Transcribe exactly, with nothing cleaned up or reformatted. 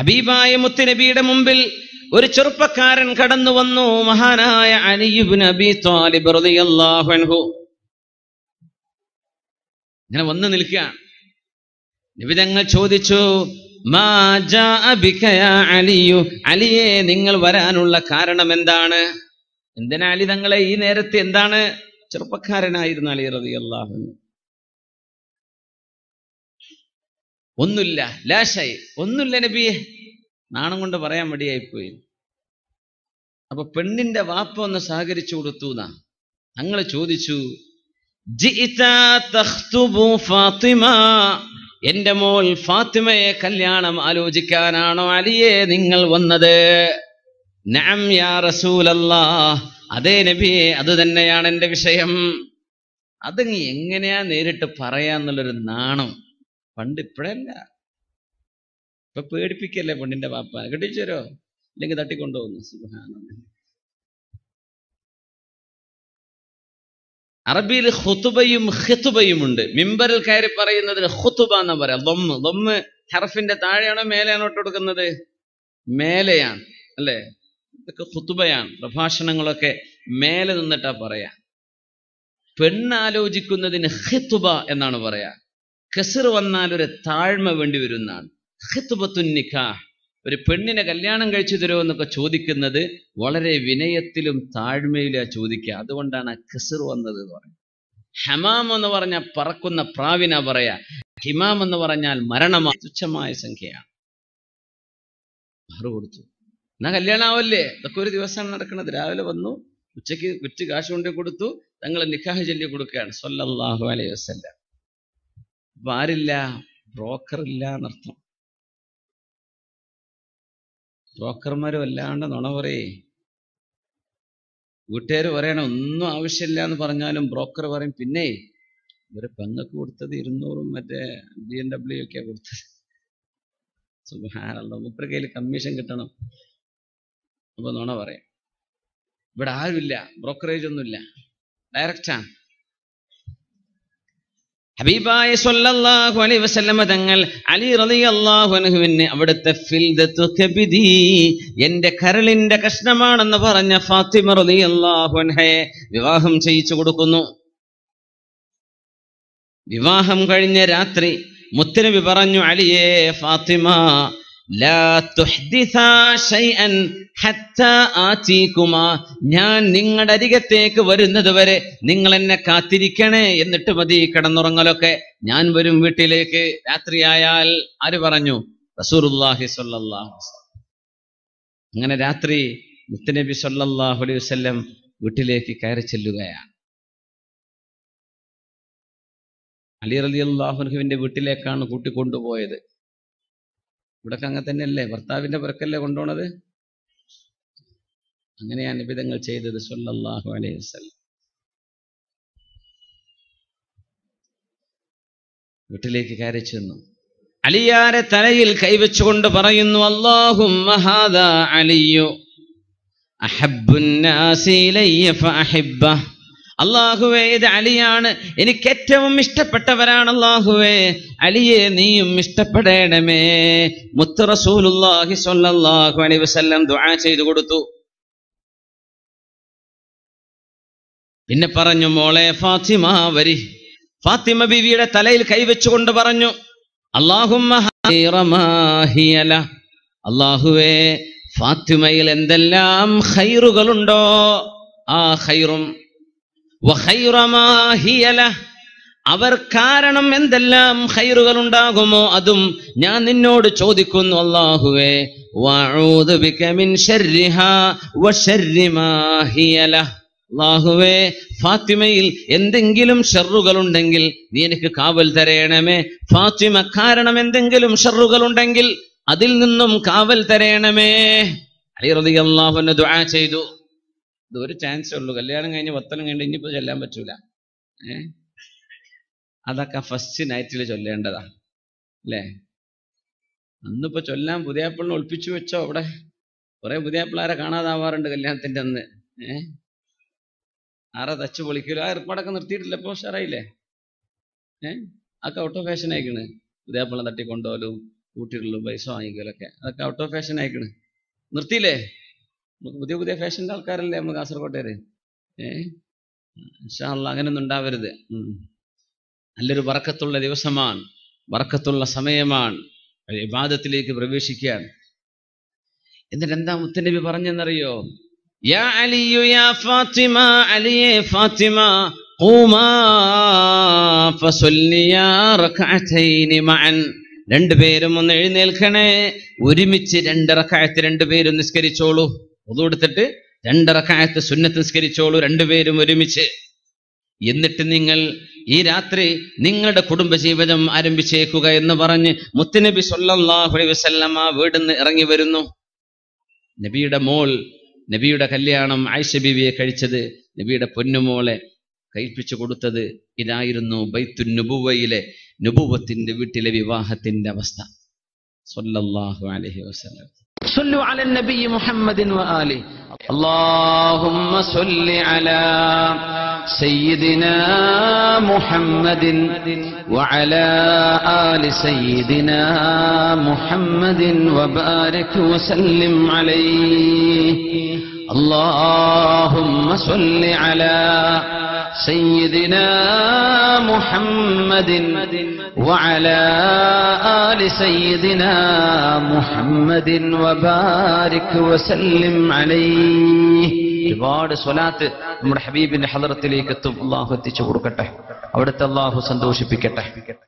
ഹബീബായ മുത്തുനബിയുടെ മുമ്പിൽ ഒരു ചെറുപ്പക്കാരൻ കടന്നു വന്നു. മഹാനായ അലി ഇബ്നു അബീ ത്വാലിബ് റളിയല്ലാഹു അൻഹു ഇങ്ങനെ വന്നു നിൽക്കുകയാണ്. നബി തങ്ങൾ ചോദിച്ചു, മാ ജാഅ ബിക യാ അലി, അലിയെ നിങ്ങൾ വരാനുള്ള കാരണം എന്താണ്? എന്തിനാ അലി തങ്ങളെ ഈ നേരത്തെ? എന്താണ്? ചെറുപ്പക്കാരനായിരുന്ന അലി റളിയല്ലാഹു അൻഹു ഒന്നുമില്ല, ലാശായി ഒന്നുമില്ല നബിയെ, നാണം കൊണ്ട് പറയാൻ മടിയായിപ്പോയി. അപ്പൊ പെണ്ണിന്റെ വാപ്പ ഒന്ന് സഹകരിച്ചു കൊടുത്തു. ഞങ്ങൾ ചോദിച്ചു, എന്റെ മോൾ ഫാത്തിമയെ കല്യാണം ആലോചിക്കാനാണോ അലിയെ നിങ്ങൾ വന്നത്? നഅം യാ റസൂലല്ലാഹ്, അതേ നബിയെ, അത് തന്നെയാണ് എന്റെ വിഷയം. അത് എങ്ങനെയാ നേരിട്ട് പറയാന്നുള്ളൊരു നാണം പണ്ട്, ഇപ്പഴല്ല. ഇപ്പൊ പേടിപ്പിക്കല്ലേ പെണ്ണിന്റെ പാപ്പ, കെട്ടിച്ചേരോ ഇല്ലെങ്കിൽ തട്ടിക്കൊണ്ടുപോകുന്നു. സുബ്ഹാനല്ലാഹ്. അറബിയിൽ ഖുതുബയും ഖിതുബയും ഉണ്ട്. മിമ്പറിൽ കയറി പറയുന്നതിന് ഖുതുബ എന്ന് പറയാം. ദമ്മ് ദമ്മ് ഹർഫിന്റെ താഴെയാണോ മേലെയാണോ ഇട്ട് കൊടുക്കുന്നത്? മേലെയാണ് അല്ലേ? ഇതൊക്കെ ഖുതുബയാണ്, പ്രഭാഷണങ്ങളൊക്കെ മേലെ നിന്നിട്ടാ പറയാ. പെണ്ണാലോചിക്കുന്നതിന് ഖിതുബ എന്നാണ് പറയാ. കസർ വന്നാൽ ഒരു താഴ്മ വേണ്ടി വരുന്നതാണ് ഖിത്ബത്തുൻ നിക്കാഹ്. ഒരു പെണ്ണിനെ കല്യാണം കഴിച്ചു തരുമോ എന്നൊക്കെ ചോദിക്കുന്നത് വളരെ വിനയത്തിലും താഴ്മയിലാ ചോദിക്കുക. അതുകൊണ്ടാണ് കസർ വന്നത് എന്ന് പറയുന്നത്. ഹമാം എന്ന് പറഞ്ഞാൽ പറക്കുന്ന പ്രാവിനാ പറയാ. ഹിമാം എന്ന് പറഞ്ഞാൽ മരണമാണ്. തുച്ഛമായ സംഖ്യയാണ്. കൊടുത്തു എന്നാ കല്യാണം ആവല്ലേ? ഇതൊക്കെ ഒരു ദിവസമാണ് നടക്കുന്നത്. രാവിലെ വന്നു, ഉച്ചയ്ക്ക് വിറ്റ് കാശ് കൊണ്ടു കൊടുത്തു, തങ്ങൾ നിക്കാഹ് ചൊല്ലി കൊടുക്കുകയാണ്. സല്ലല്ലാഹു അലൈഹി വസല്ലം. അപ്പൊ ആരില്ല? ബ്രോക്കറില്ല എന്നർത്ഥം. ബ്രോക്കർമാരും അല്ലാണ്ട് നുണ പറയേ. വീട്ടുകാർ പറയണ ഒന്നും ആവശ്യമില്ല എന്ന് പറഞ്ഞാലും ബ്രോക്കർ പറയും. പിന്നെ ഇവര് പെങ്ങൾക്ക് കൊടുത്തത് ഇരുന്നൂറും മറ്റേ ബി എം ഡബ്ല്യു ഒക്കെയാ കൊടുത്തത്. സുബ്ഹാനല്ലാഹ്. മൂപ്പരുടെ കയ്യിൽ കമ്മീഷൻ കിട്ടണം. അപ്പൊ നുണ പറയാം. ഇവിടെ ആരുമില്ല, ബ്രോക്കറേജ് ഒന്നുമില്ല, ഡയറക്റ്റാണ്. ഹബീബായ സല്ലല്ലാഹു അലൈഹി വസല്ലമ തങ്ങൾ അലി റളിയല്ലാഹു അൻഹുവിനെ അവിടുത്തെ ഫിൽദത്തു കബിദി, എന്റെ കരളിന്റെ കഷ്ണമാണെന്ന് പറഞ്ഞ ഫാത്തിമ റളിയല്ലാഹു അൻഹയെ വിവാഹം ചെയ്യിച്ചു കൊടുക്കുന്നു. വിവാഹം കഴിഞ്ഞ രാത്രി മുത്തുനബി പറഞ്ഞു, അലിയെ ഫാത്തിമ, ലാ തുഹ്ദിസാ ശൈഅൻ ഹത്താ ആതീകുമാ, ഞാൻ നിങ്ങളുടെ അരികത്തേക്ക് വരുന്നത് വരെ നിങ്ങൾ എന്നെ കാത്തിരിക്കണേ, എന്നിട്ട് മതി കിടന്നുറങ്ങലൊക്കെ, ഞാൻ വരും വീട്ടിലേക്ക്. രാത്രിയായാൽ ആര് പറഞ്ഞു? റസൂലുള്ളാഹി സ്വല്ലല്ലാഹു അലൈഹി വസല്ലം. അങ്ങനെ രാത്രി മുത്തുനബി സ്വല്ലല്ലാഹു അലൈഹി വസല്ലം വീട്ടിലേക്ക് കയറി ചെല്ലുകയാണ്. അലി റളിയല്ലാഹു അൻഹുവിന്റെ വീട്ടിലേക്കാണ് കൂട്ടിക്കൊണ്ടുപോയത്. ഇവിടൊക്കെ അങ്ങനെ തന്നെയല്ലേ? ഭർത്താവിന്റെ പുറക്കല്ലേ കൊണ്ടുപോണത്? അങ്ങനെയാണ് നബി തങ്ങൾ ചെയ്തത് സല്ലല്ലാഹു അലൈഹി വസല്ലം. വീട്ടിലേക്ക് കയറി ചെന്നു. അലിയാരെ തലയിൽ കൈവച്ചുകൊണ്ട് പറയുന്നു, അല്ലാഹുമ്മ ഹാദാ അലിയു അഹബ്ബുൻ നാസി ഇലയ്യ ഫഅഹിബ്ബഹു. അല്ലാഹുവേ, ഇത് അലിയാണ്, എനിക്ക് ഏറ്റവും ഇഷ്ടപ്പെട്ടവരാണ്. അല്ലാഹുവേ, അലിയെ നീയും ഇഷ്ടപ്പെടേണമേ. മുത്ത് റസൂലുള്ളാഹി സ്വല്ലല്ലാഹു അലൈഹി വസല്ലം ദുആ ചെയ്തു കൊടുത്തു. പിന്നെ പറഞ്ഞു, മോളെ ഫാത്തിമ വരി. ഫാത്തിമ ബീവിയുടെ തലയിൽ കൈവച്ചുകൊണ്ട് പറഞ്ഞു, അല്ലാഹുമ്മ ഖൈറ മാ ഹിയ ല, അല്ലാഹുവേ, ഫാത്തിമയിൽ എന്തെല്ലാം ഖൈറുകളുണ്ടോ ആ ഖൈറും, വ ഖൈറ മാ ഹിയ ല, അവർ കാരണം എന്തെല്ലാം ഖൈറുകൾ ഉണ്ടാകുമോ അതും ഞാൻ നിന്നോട് ചോദിക്കുന്നു അല്ലാഹുവേ. വഅഊദു ബിക മിൻ ശർരിഹാ വ ശർരി മാ ഹിയ ല, അല്ലാഹുവേ, ഫാത്തിമയിൽ എന്തെങ്കിലും ഷർറുകളുണ്ടെങ്കിൽ നീ എനിക്ക് കാവൽ തരയണമേ. ഫാത്തിമ കാരണം എന്തെങ്കിലും ഷർറുകളുണ്ടെങ്കിൽ അതിൽ നിന്നും കാവൽ തരയണമേ. അലി റളിയല്ലാഹു അൻഹു ദുആ ചെയ്തു. ഇത് ഒരു ചാൻസേ ഉള്ളൂ. കല്യാണം കഴിഞ്ഞ് പത്തനം കഴിഞ്ഞ് ഇനിയിപ്പോൾ ചൊല്ലാൻ പറ്റൂല. ഏ അതൊക്കെ ഫസ്റ്റ് നൈറ്റിൽ ചൊല്ലേണ്ടതാ അല്ലേ? അന്നിപ്പോ ചൊല്ലാൻ പുതിയാപ്പിളിനെ ഒളിപ്പിച്ചു വെച്ചോ. അവിടെ കുറെ പുതിയാപ്പിളാരെ കാണാതാവാറുണ്ട് കല്യാണത്തിന്റെ അന്ന്. ഏഹ് ആരാ തച്ച് പൊളിക്കലോ? ആ ഏർപ്പാടൊക്കെ നിർത്തിയിട്ടില്ല. ഇപ്പൊ ഉഷാറായില്ലേ? ഏഹ് ആ ഔട്ട് ഓഫ് ഫാഷൻ ആയിക്കണ്. പുതിയാപ്പിള തട്ടിക്കൊണ്ടുപോലും കൂട്ടിയിട്ടുള്ള പൈസ വാങ്ങിക്കലൊക്കെ അതൊക്കെ ഔട്ട് ഓഫ് ഫാഷൻ ആയിക്കണ്, നിർത്തിയില്ലേ. നമുക്ക് പുതിയ പുതിയ ഫാഷൻ്റെ ആൾക്കാരല്ലേ നമുക്ക് കാസർഗോട്ടേര്. ഏഹ് ഇൻഷാ അള്ളാ അങ്ങനെയൊന്നും ഉണ്ടാവരുത്. നല്ലൊരു ബറക്കത്തുള്ള ദിവസമാണ്, ബറക്കത്തുള്ള സമയമാണ് ഇബാദത്തിലേക്ക് പ്രവേശിക്കാൻ. എന്നിട്ട് എന്താ മുത്തനബി പറഞ്ഞെന്നറിയോ? യാ അലിയു യാ ഫാത്തിമ, അലിയേ ഫാത്തിമ, ഖൂമാ ഫസല്ലിയാ റക്അതൈനി മഅൻ. രണ്ടുപേരും ഒന്ന് എഴുന്നേൽക്കണേ, ഒരുമിച്ച് രണ്ട് റക്അത്ത് രണ്ടുപേരും നിസ്കരിച്ചോളൂ. വുദു എടുത്തിട്ട് രണ്ട് റക്അത്ത് സുന്നത്ത് നിസ്കരിച്ചോളൂ രണ്ടുപേരും ഒരുമിച്ച്. എന്നിട്ട് നിങ്ങൾ ഈ രാത്രി നിങ്ങളുടെ കുടുംബജീവിതം ആരംഭിച്ചേക്കുക എന്ന് പറഞ്ഞ് മുത്തുനബി സല്ലല്ലാഹു അലൈഹി വസല്ലമ വീട്ടിൽ നിന്ന് ഇറങ്ങി വരുന്നു. നബിയുടെ മോൾ, നബിയുടെ കല്യാണം ആയിഷ ബീവിയെ കഴിച്ചത്, നബിയുടെ പൊന്നുമോളെ കൈപ്പിച്ചു കൊടുത്തത്, ഇതായിരുന്നു ബൈത്തുൻ നുബുവയിലെ നുബുവത്തിന്റെ വീട്ടിലെ വിവാഹത്തിന്റെ അവസ്ഥ. സല്ലല്ലാഹു അലൈഹി വസല്ലം. സല്ലു അല നബി മുഹമ്മദിൻ വ ആലി. അല്ലാഹുമ്മ സല്ലി അലാ സയ്യിദിനാ മുഹമ്മദിൻ വ അലാ ആലി സയ്യിദിനാ മുഹമ്മദിൻ വ ബാരിക് വ സല്ലിം അലൈഹി. അല്ലാഹുമ്മ സല്ലി അലാ سيدنا محمد وعلى آل سيدنا محمد وبارك وسلم عليه. ഒരുപാട് സ്വലാത്ത് നമ്മുടെ ഹബീബിന്റെ ഹളറത്തിലേക്ക് എത്തും. അള്ളാഹു എത്തിച്ചു കൊടുക്കട്ടെ, അവിടുത്തെ അള്ളാഹു സന്തോഷിപ്പിക്കട്ടെ.